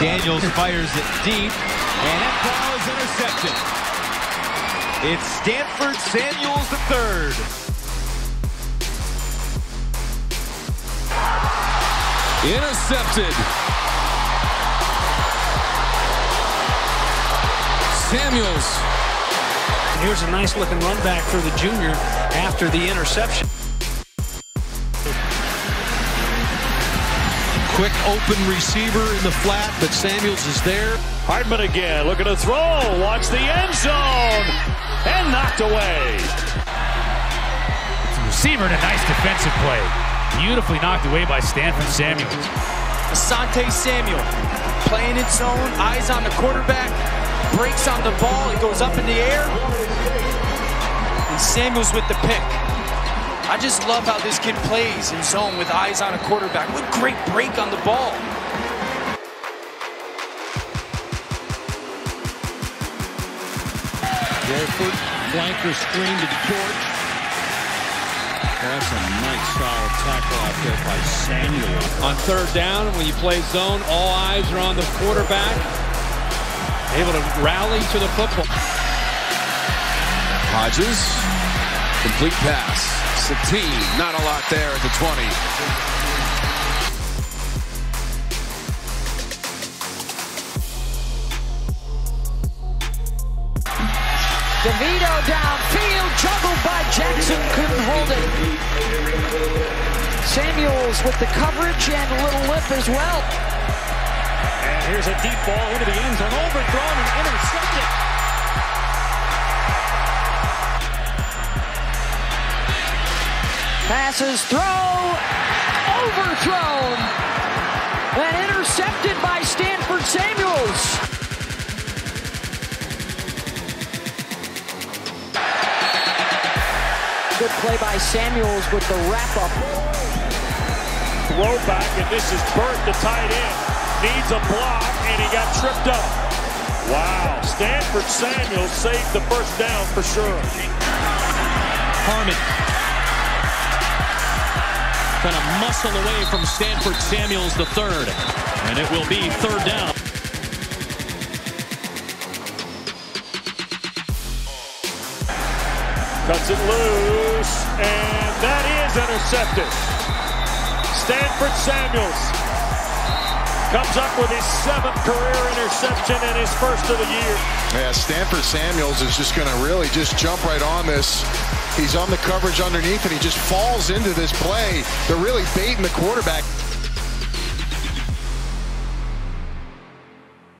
Daniels fires it deep, and that ball is intercepted. It's Stanford Samuels III. Intercepted. Samuels. Here's a nice looking run back for the junior after the interception. Quick open receiver in the flat, but Samuels is there. Hartman again, looking to throw, watch the end zone, and knocked away. The receiver and a nice defensive play. Beautifully knocked away by Stanford Samuels. Asante Samuel, playing in zone, eyes on the quarterback, breaks on the ball, it goes up in the air. And Samuels with the pick. I just love how this kid plays in zone with eyes on a quarterback. What great break on the ball. Barefoot flanker screen to George. That's a nice solid tackle out there by Samuel. On third down, when you play zone, all eyes are on the quarterback. Able to rally to the football. Hodges. Complete pass. Satine, not a lot there at the 20. DeVito downfield, juggled by Jackson, couldn't hold it. Samuels with the coverage and a little lip as well. And here's a deep ball into the end zone, overthrown and intercepted. Passes, throw, overthrown, and intercepted by Stanford Samuels. Good play by Samuels with the wrap-up. Throw back, and this is Burt, the tight end. Needs a block, and he got tripped up. Wow, Stanford Samuels saved the first down for sure. Harmon. Trying to muscle away from Stanford Samuels III, and it will be third down. Cuts it loose, and that is intercepted. Stanford Samuels comes up with his 7th career interception and his 1st of the year. Yeah, Stanford Samuels is just going to really just jump right on this. He's on the coverage underneath, and he just falls into this play. They're really baiting the quarterback.